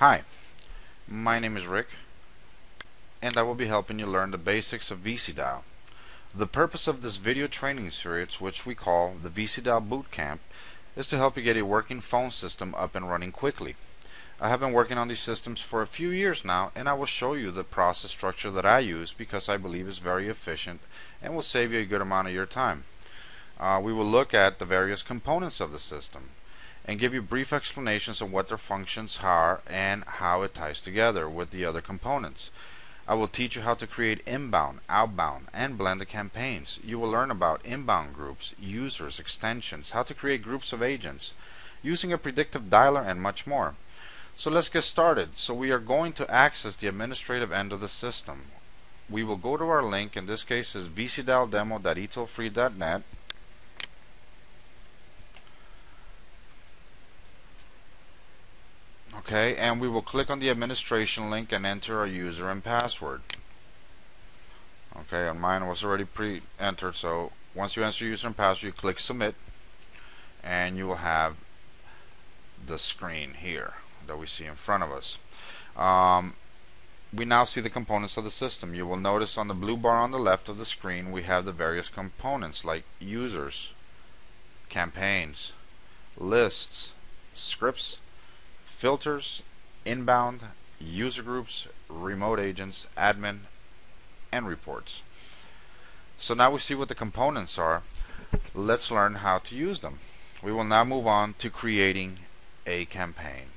Hi, my name is Rick, and I will be helping you learn the basics of VCDial. The purpose of this video training series, which we call the VCDial Boot Camp, is to help you get a working phone system up and running quickly. I have been working on these systems for a few years now, and I will show you the process structure that I use because I believe is very efficient and will save you a good amount of your time. We will look at the various components of the system and give you brief explanations of what their functions are and how it ties together with the other components. I will teach you how to create inbound, outbound, and blended campaigns. You will learn about inbound groups, users, extensions, how to create groups of agents, using a predictive dialer, and much more. So let's get started. So we are going to access the administrative end of the system. We will go to our link, in this case is vcdialdemo.etalfree.net. Okay, and we will click on the administration link and enter our user and password. Okay, and mine was already pre-entered, so once you enter your user and password, you click submit, and you will have the screen here that we see in front of us. We now see the components of the system. You will notice on the blue bar on the left of the screen we have the various components like users, campaigns, lists, scripts, filters, inbound, user groups, remote agents, admin, and reports. So now we see what the components are. Let's learn how to use them. We will now move on to creating a campaign.